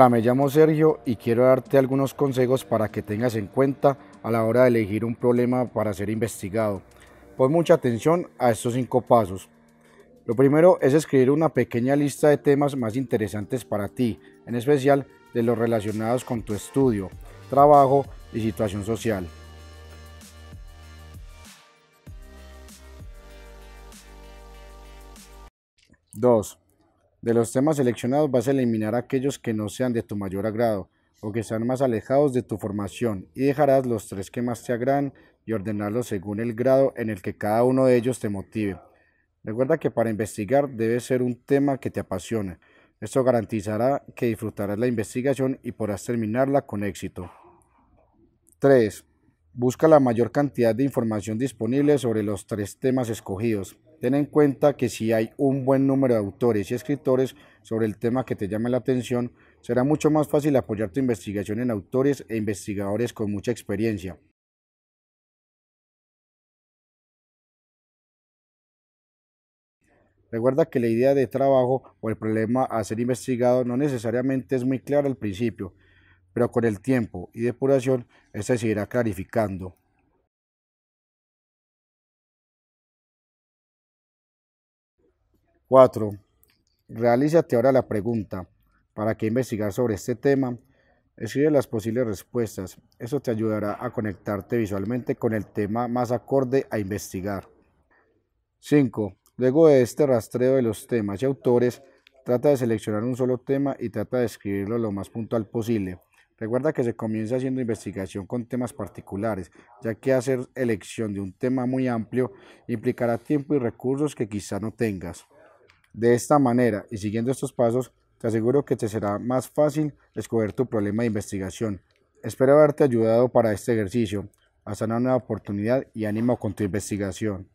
Hola, me llamo Sergio y quiero darte algunos consejos para que tengas en cuenta a la hora de elegir un problema para ser investigado. Pon mucha atención a estos 5 pasos. Lo primero es escribir una pequeña lista de temas más interesantes para ti, en especial de los relacionados con tu estudio, trabajo y situación social. Dos. De los temas seleccionados vas a eliminar aquellos que no sean de tu mayor agrado o que sean más alejados de tu formación y dejarás los 3 que más te agradan y ordenarlos según el grado en el que cada uno de ellos te motive. Recuerda que para investigar debe ser un tema que te apasione. Esto garantizará que disfrutarás la investigación y podrás terminarla con éxito. 3. Busca la mayor cantidad de información disponible sobre los 3 temas escogidos. Ten en cuenta que si hay un buen número de autores y escritores sobre el tema que te llame la atención, será mucho más fácil apoyar tu investigación en autores e investigadores con mucha experiencia. 4. Recuerda que la idea de trabajo o el problema a ser investigado no necesariamente es muy clara al principio, pero con el tiempo y depuración, esta se irá clarificando. 4. Realízate ahora la pregunta, ¿para qué investigar sobre este tema? Escribe las posibles respuestas, eso te ayudará a conectarte visualmente con el tema más acorde a investigar. 5. Luego de este rastreo de los temas y autores, trata de seleccionar un solo tema y trata de escribirlo lo más puntual posible. Recuerda que se comienza haciendo investigación con temas particulares, ya que hacer elección de un tema muy amplio implicará tiempo y recursos que quizá no tengas. De esta manera y siguiendo estos pasos, te aseguro que te será más fácil escoger tu problema de investigación. Espero haberte ayudado para este ejercicio. Hasta una nueva oportunidad y ánimo con tu investigación.